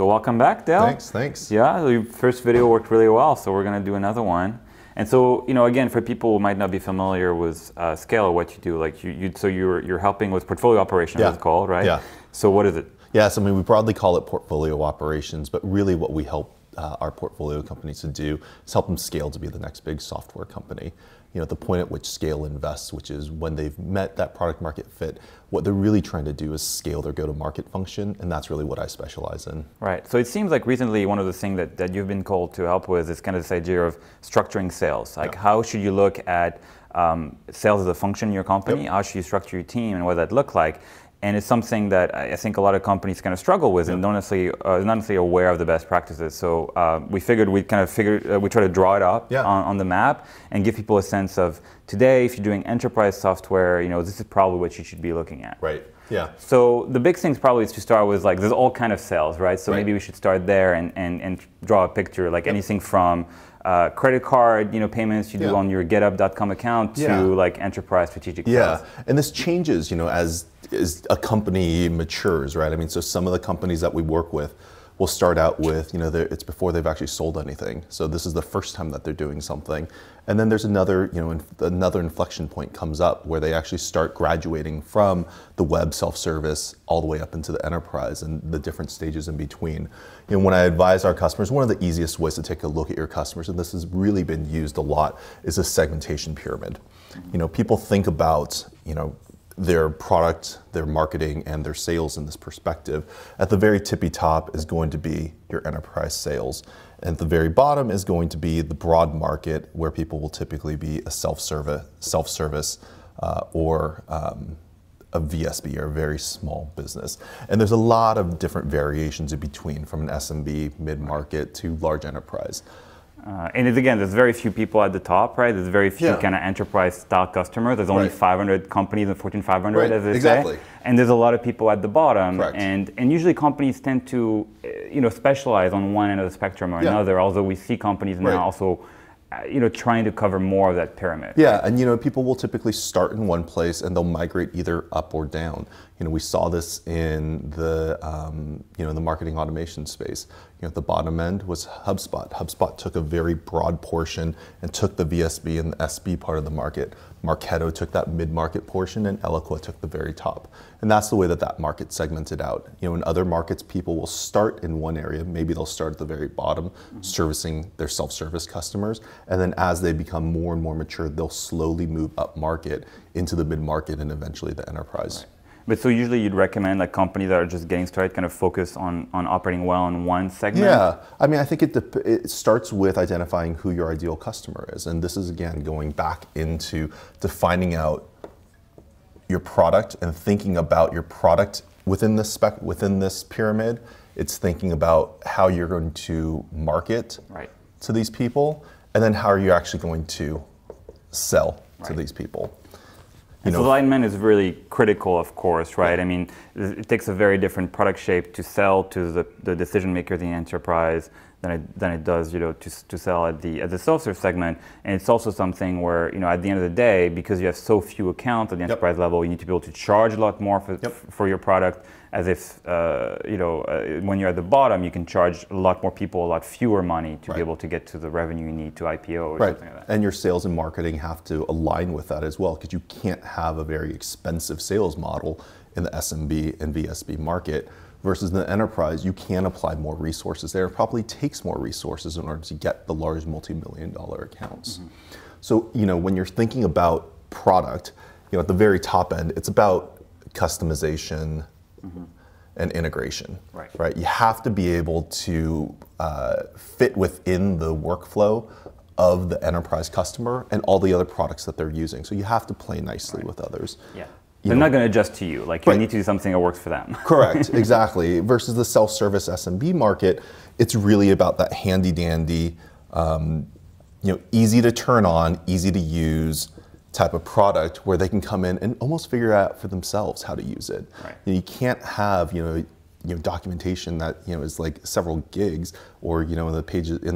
So welcome back, Dale. Thanks. Yeah, the first video worked really well, so we're going to do another one. And so, you know, again, for people who might not be familiar with Scale, what you do, like you're helping with portfolio operations, it's called, right? Yeah. So what is it? Yes, I mean, we broadly call it portfolio operations, but really what we help our portfolio companies to do is help them scale to be the next big software company. You know, the point at which Scale invests, which is when they've met that product market fit, what they're really trying to do is scale their go-to-market function, and that's really what I specialize in. Right, so it seems like recently one of the things that you've been called to help with is kind of this idea of structuring sales. Like how should you look at sales as a function in your company? How should you structure your team and what that look like? And it's something that I think a lot of companies kind of struggle with and don't necessarily, not necessarily aware of the best practices. So we figured we'd kind of we try to draw it up on the map and give people a sense of today, if you're doing enterprise software, you know, this is probably what you should be looking at. Right. Yeah. So the big things probably is to start with, like, there's all kind of sales, right? So maybe we should start there and draw a picture, like anything from credit card, you know, payments you do on your getup.com account to like enterprise strategic plans. Yeah, and this changes, you know, as a company matures, right? I mean, so some of the companies that we work with will start out with, you know, it's before they've actually sold anything. So this is the first time that they're doing something. And then there's another, you know, another inflection point comes up where they actually start graduating from the web self-service all the way up into the enterprise and the different stages in between. You know, when I advise our customers, one of the easiest ways to take a look at your customers, and this has really been used a lot, is a segmentation pyramid. You know, people think about, you know, their product, their marketing, and their sales in this perspective. At the very tippy top is going to be your enterprise sales. And at the very bottom is going to be the broad market where people will typically be a self-service or a VSB or a very small business. And there's a lot of different variations in between from an SMB, mid-market to large enterprise. And it's, again, there's very few people at the top, right? There's very few kind of enterprise-style customers. There's only 500 companies in the Fortune 500, as they say. And there's a lot of people at the bottom. Correct. And usually companies tend to, you know, specialize on one end of the spectrum or another. Although we see companies now also, you know, trying to cover more of that pyramid. Yeah, and you know, people will typically start in one place and they'll migrate either up or down. You know, we saw this in the, you know, the marketing automation space. You know, at the bottom end was HubSpot. HubSpot took a very broad portion and took the VSB and the SB part of the market. Marketo took that mid-market portion and Eloqua took the very top. And that's the way that market segmented out. You know, in other markets, people will start in one area. Maybe they'll start at the very bottom, servicing their self-service customers. And then as they become more and more mature, they'll slowly move up market into the mid-market and eventually the enterprise. Right. But so usually you'd recommend like companies that are just getting started kind of focus on operating well in one segment? Yeah, I mean, I think it starts with identifying who your ideal customer is. And this is, again, going back into defining out your product and thinking about your product within this within this pyramid. It's thinking about how you're going to market to these people, and then how are you actually going to sell to these people. And so alignment is really critical, of course, right? I mean, it takes a very different product shape to sell to the decision makers in the enterprise than it does, you know, to sell at the self-serve segment. And it's also something where, you know, at the end of the day, because you have so few accounts at the enterprise level, you need to be able to charge a lot more for your product, as if, you know, when you're at the bottom, you can charge a lot more people, a lot fewer money to be able to get to the revenue you need to IPO or something like that. And your sales and marketing have to align with that as well, because you can't have a very expensive sales model in the SMB and VSB market. Versus the enterprise, you can apply more resources there. It probably takes more resources in order to get the large multi-million-dollar accounts. So, you know, when you're thinking about product, you know, at the very top end, it's about customization and integration, right? You have to be able to fit within the workflow of the enterprise customer and all the other products that they're using. So you have to play nicely with others. Yeah. They're not going to adjust to you. Like, you need to do something that works for them. Correct, exactly. Versus the self-service SMB market, it's really about that handy-dandy, you know, easy to turn on, easy to use type of product where they can come in and almost figure out for themselves how to use it. Right. You know, you can't have, you know, documentation that, you know, is like several gigs, or, you know, in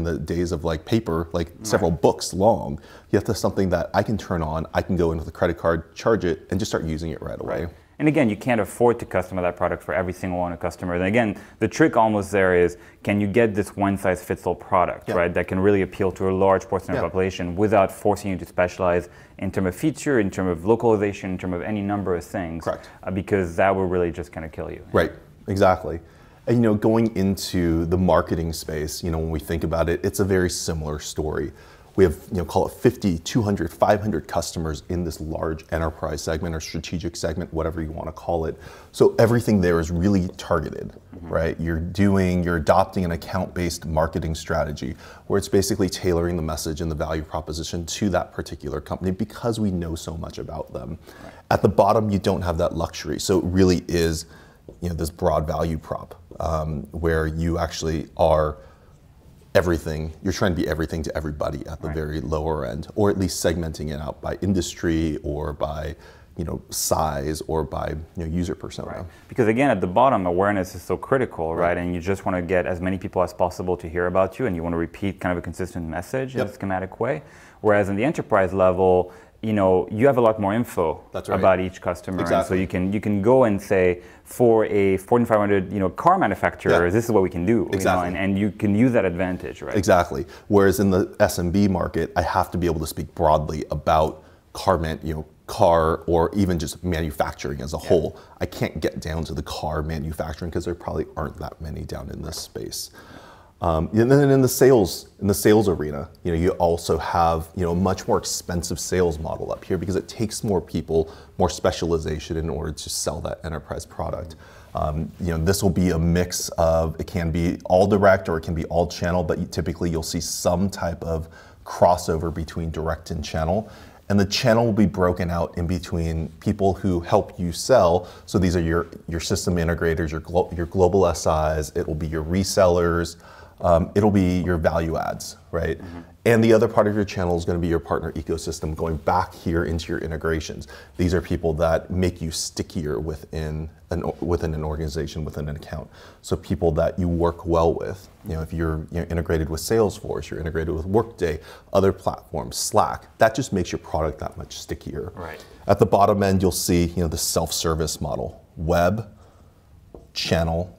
the days of like paper, like several books long. You have to have something that I can turn on, I can go into the credit card, charge it, and just start using it right away. And again, you can't afford to customize that product for every single one of customers. And again, the trick almost there is, can you get this one-size-fits-all product, right, that can really appeal to a large portion of the population without forcing you to specialize in terms of feature, in terms of localization, in terms of any number of things. Correct. Because that will really just kind of kill you. Right, exactly. And, you know, going into the marketing space, you know, when we think about it, it's a very similar story. We have, you know, call it 50, 200, 500 customers in this large enterprise segment or strategic segment, whatever you want to call it. So everything there is really targeted, right? You're adopting an account-based marketing strategy where it's basically tailoring the message and the value proposition to that particular company because we know so much about them. Right. At the bottom, you don't have that luxury. So it really is, you know, this broad value prop where you actually are everything, you're trying to be everything to everybody at the very lower end, or at least segmenting it out by industry or by, you know, size or by, you know, user persona. Right. Because again, at the bottom, awareness is so critical, right? And you just want to get as many people as possible to hear about you, and you want to repeat kind of a consistent message in a schematic way. Whereas in the enterprise level, you know, you have a lot more info about each customer, and so you can go and say, for a Fortune 500, you know, car manufacturer, this is what we can do, you know, and you can use that advantage, right? Exactly. Whereas in the SMB market, I have to be able to speak broadly about car or even just manufacturing as a whole. I can't get down to the car manufacturing because there probably aren't that many down in this space. And then in the sales arena, you know, you also have, you know, a much more expensive sales model up here because it takes more people, more specialization in order to sell that enterprise product. You know, this will be a mix of, it can be all direct or it can be all channel, but typically you'll see some type of crossover between direct and channel. And the channel will be broken out in between people who help you sell. So these are your system integrators, your global SIs, it will be your resellers, it'll be your value adds, right? And the other part of your channel is going to be your partner ecosystem, going back here into your integrations. These are people that make you stickier within an organization, within an account. So people that you work well with. You know, if you're integrated with Salesforce, you're integrated with Workday, other platforms, Slack. That just makes your product that much stickier. Right. At the bottom end, you'll see, you know, the self-service model: web, channel,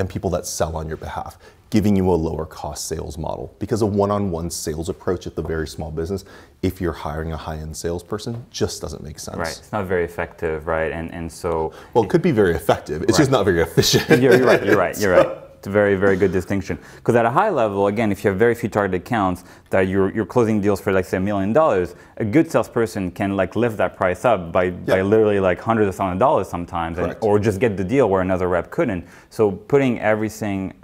and people that sell on your behalf, giving you a lower cost sales model. Because a one-on-one sales approach at the very small business, if you're hiring a high-end salesperson, just doesn't make sense. Right, it's not very effective, right? And so... Well, it could be very effective, it's just not very efficient. You're right. It's a very, very good distinction. Because at a high level, again, if you have very few target accounts that you're closing deals for, like, say, $1 million, a good salesperson can, like, lift that price up by literally, like, hundreds of thousands of dollars sometimes, and, or just get the deal where another rep couldn't. So putting everything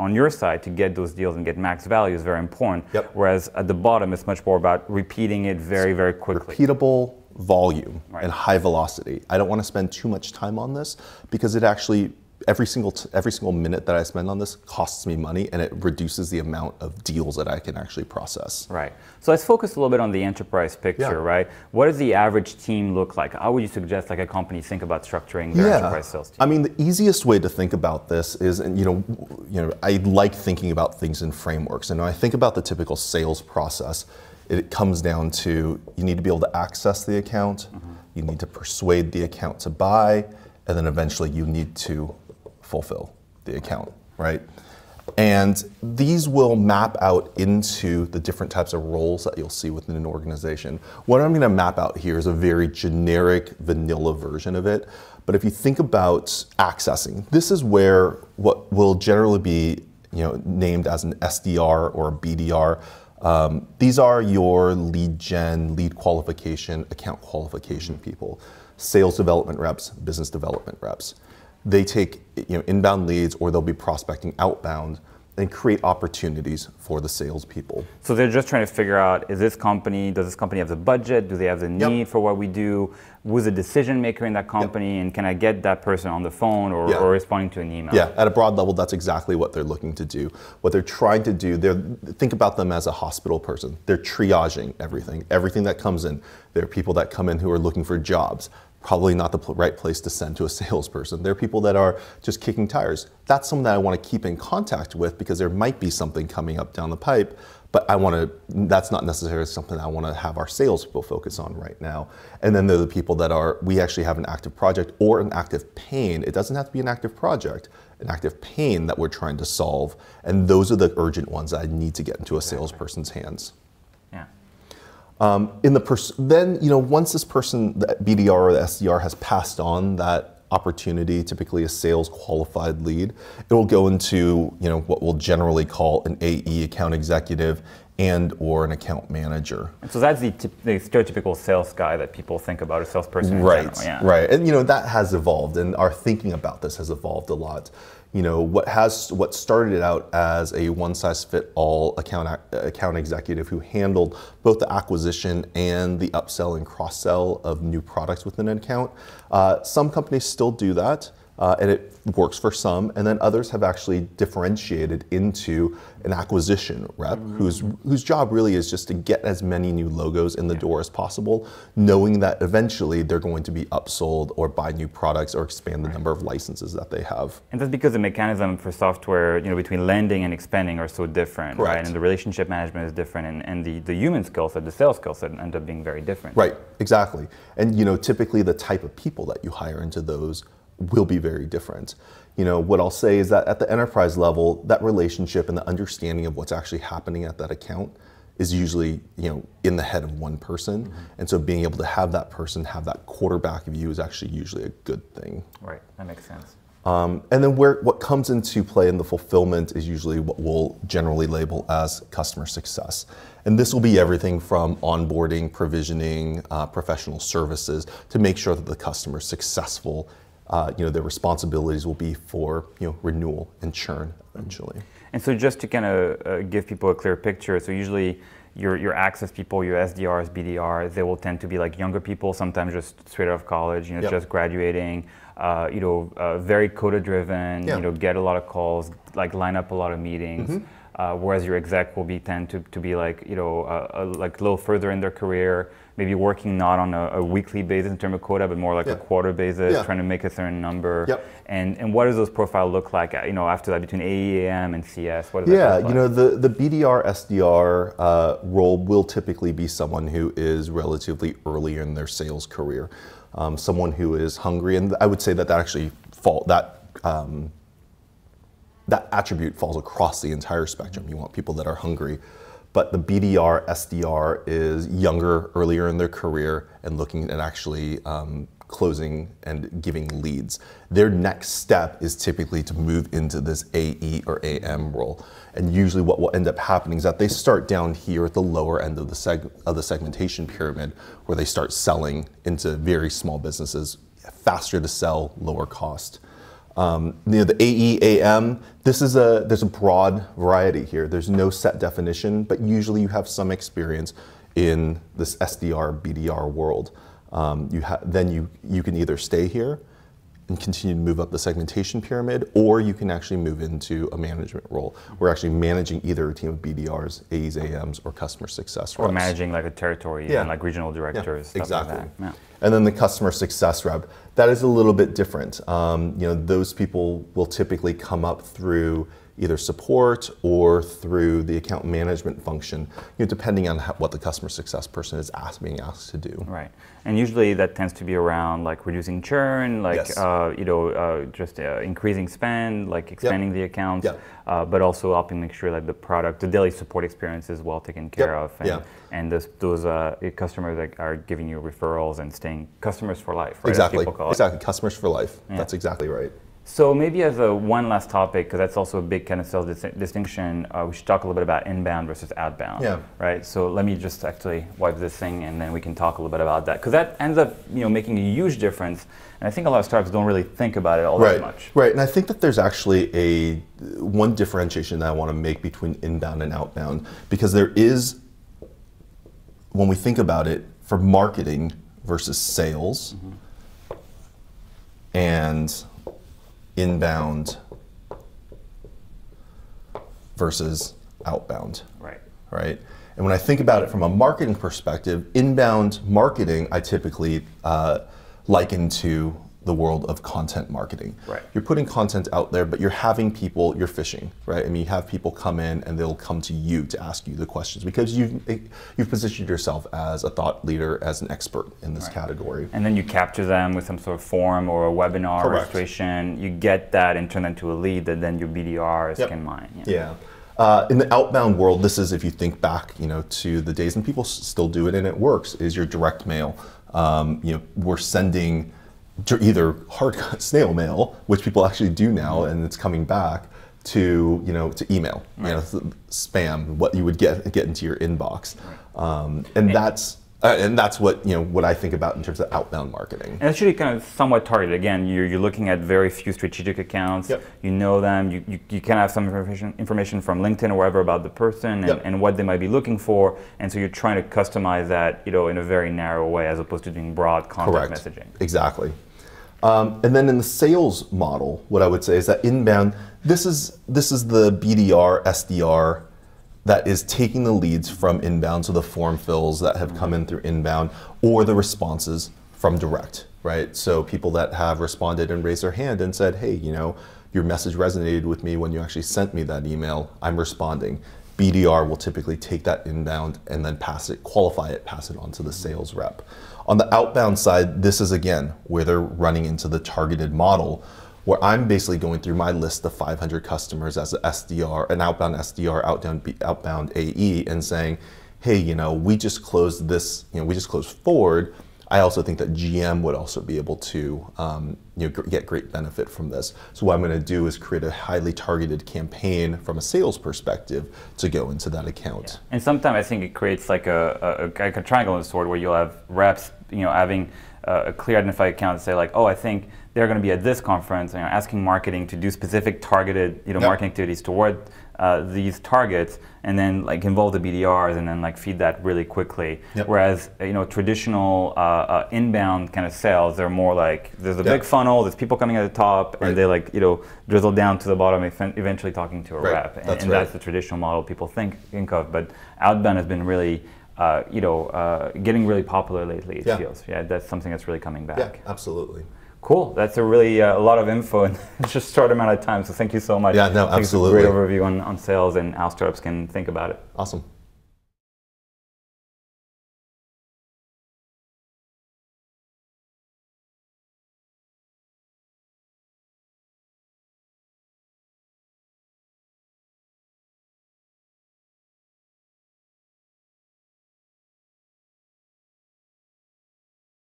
on your side to get those deals and get max value is very important. Whereas at the bottom, it's much more about repeating it very, very quickly. Repeatable volume and high velocity. I don't want to spend too much time on this because it actually... Every single minute that I spend on this costs me money, and it reduces the amount of deals that I can actually process. Right. So let's focus a little bit on the enterprise picture, right? What does the average team look like? How would you suggest, like, a company think about structuring their enterprise sales team? I mean, the easiest way to think about this is, and you know, I like thinking about things in frameworks. And when I think about the typical sales process, it comes down to you need to be able to access the account, you need to persuade the account to buy, and then eventually you need to fulfill the account, right? And these will map out into the different types of roles that you'll see within an organization. What I'm gonna map out here is a very generic vanilla version of it, but if you think about accessing, this is where what will generally be, you know, named as an SDR or a BDR. These are your lead gen, lead qualification, account qualification people, sales development reps, business development reps. They take, you know, inbound leads, or they'll be prospecting outbound and create opportunities for the salespeople. So they're just trying to figure out, does this company have the budget? Do they have the need for what we do? Who's a decision maker in that company? And can I get that person on the phone or responding to an email? Yeah, at a broad level, that's exactly what they're looking to do. What they're trying to do, think about them as a hospital person. They're triaging everything that comes in. There are people that come in who are looking for jobs. Probably not the right place to send to a salesperson. There are people that are just kicking tires. That's someone that I want to keep in contact with because there might be something coming up down the pipe, But I want to, that's not necessarily something I want to have our sales people focus on right now. And then there are the people that are, we actually have an active project or an active pain. It doesn't have to be an active project, an active pain that we're trying to solve. And those are the urgent ones that I need to get into a salesperson's hands. Yeah. Then, you know, once this person, the BDR or the SDR, has passed on that opportunity, typically a sales qualified lead, it will go into, you know, what we'll generally call an AE, account executive, and or an account manager. And so that's the stereotypical sales guy that people think about, a salesperson. Right, yeah. Right. And you know, that has evolved, and our thinking about this has evolved a lot. You know, what started out as a one-size-fit-all account executive who handled both the acquisition and the upsell and cross-sell of new products within an account. Some companies still do that, and it works for some, and then others have actually differentiated into an acquisition rep, mm-hmm. whose job really is just to get as many new logos in the door as possible, knowing that eventually they're going to be upsold or buy new products or expand the number of licenses that they have. And that's because the mechanism for software, you know, between lending and expanding are so different, right? And the relationship management is different, and the human skill set, the sales skill set, end up being very different. Right, exactly. And you know, typically the type of people that you hire into those will be very different. You know, what I'll say is that at the enterprise level, that relationship and the understanding of what's actually happening at that account is usually, you know, in the head of one person. Mm-hmm. And so being able to have that person have that quarterback view is actually usually a good thing. Right, that makes sense. And then what comes into play in the fulfillment is usually what we'll generally label as customer success. And this will be everything from onboarding, provisioning, professional services, to make sure that the customer is successful. You know, their responsibilities will be for, you know, renewal and churn eventually. And so just to kind of give people a clear picture, so usually your access people, your SDRs, BDRs, they will tend to be like younger people, sometimes just straight out of college, you know, yep. just graduating, you know, very quota driven, yeah. you know, get a lot of calls, like line up a lot of meetings. Mm-hmm. Whereas your exec will be tend to be like, you know, like a little further in their career, maybe working not on a weekly basis in terms of quota, but more like yeah. a quarter basis, yeah. trying to make a certain number. Yep. And what does those profile look like, you know, after that, between AE, AM, and CS? What does yeah, that look like? You know, the BDR, SDR role will typically be someone who is relatively early in their sales career, someone who is hungry, and I would say that actually that attribute falls across the entire spectrum. You want people that are hungry, but the BDR, SDR is younger, earlier in their career, and looking at actually closing and giving leads. Their next step is typically to move into this AE or AM role. And usually what will end up happening is that they start down here at the lower end of the segmentation pyramid, where they start selling into very small businesses, faster to sell, lower cost. You know, the AE, AM, there's a broad variety here. There's no set definition, but usually you have some experience in this SDR, BDR world. Then you can either stay here and continue to move up the segmentation pyramid, or you can actually move into a management role. We're actually managing either a team of BDRs, AEs, AMs, or customer success reps. Or managing like a territory, yeah. and like regional directors, yeah, stuff exactly. like that. Yeah. And then the customer success rep, that is a little bit different. You know, those people will typically come up through either support or through the account management function, you know, depending on what the customer success person is being asked to do. Right, and usually that tends to be around like reducing churn, like yes. You know, just increasing spend, like expanding yep. the accounts, yep. But also helping make sure that the product, the daily support experience is well taken care yep. of, and, yeah. and those customers that are giving you referrals and staying customers for life. Right? Exactly, exactly, customers for life. Yeah. That's exactly right. So maybe as one last topic, because that's also a big kind of sales distinction, we should talk a little bit about inbound versus outbound, yeah. right? So let me just actually wipe this thing, and then we can talk a little bit about that, because that ends up, you know, making a huge difference, and I think a lot of startups don't really think about it all that much. Right, and I think that there's actually one differentiation that I want to make between inbound and outbound, because there is, when we think about it, for marketing versus sales, mm-hmm. and inbound versus outbound, right? And when I think about it from a marketing perspective, inbound marketing I typically liken to the world of content marketing. Right. You're putting content out there, but you're having people, you're fishing, right? I mean, you have people come in and they'll come to you to ask you the questions because you've positioned yourself as a thought leader, as an expert in this category. And then you capture them with some sort of form or a webinar registration. You get that and turn that into a lead that then your BDRs can mine. Yeah. In the outbound world, this is, if you think back, you know, to the days, and people still do it and it works, is your direct mail. You know, we're sending either hard snail mail, which people actually do now, and it's coming back, to, you know, to email, you know, spam, what you would get into your inbox, and that's what, you know, what I think about in terms of outbound marketing. And actually kind of somewhat targeted. Again, you're looking at very few strategic accounts. Yep. You know them. You can have some information from LinkedIn or wherever about the person and, and what they might be looking for. And so you're trying to customize that, you know, in a very narrow way as opposed to doing broad content messaging. Exactly. And then in the sales model, what I would say is that inbound, this is the BDR, SDR, that is taking the leads from inbound, so the form fills that have come in through inbound, or the responses from direct, right? So people that have responded and raised their hand and said, hey, you know, your message resonated with me when you actually sent me that email, I'm responding. BDR will typically take that inbound and then pass it, qualify it, pass it on to the sales rep. On the outbound side, this is again, where they're running into the targeted model, where I'm basically going through my list of 500 customers as an SDR, an outbound SDR, outbound AE, and saying, hey, you know, we just closed this, you know, we just closed Ford. I also think that GM would also be able to, you know, get great benefit from this. So what I'm gonna do is create a highly targeted campaign from a sales perspective to go into that account. Yeah. And sometimes I think it creates like a triangle and sword where you'll have reps, you know, having a clear identified account to say like, oh, I think they're going to be at this conference, and you know, asking marketing to do specific targeted, you know, marketing activities toward these targets, and then like involve the BDRs, and then like feed that really quickly. Yep. Whereas, you know, traditional inbound kind of sales, they're more like there's a big funnel, there's people coming at the top, and they like, you know, drizzle down to the bottom, eventually talking to a rep, and that's the traditional model people think of. But outbound has been really you know, getting really popular lately, it feels. Yeah, that's something that's really coming back. Yeah, absolutely. Cool. That's a really a lot of info in just a short amount of time. So thank you so much. Yeah, no, absolutely. Great overview on sales and how startups can think about it. Awesome.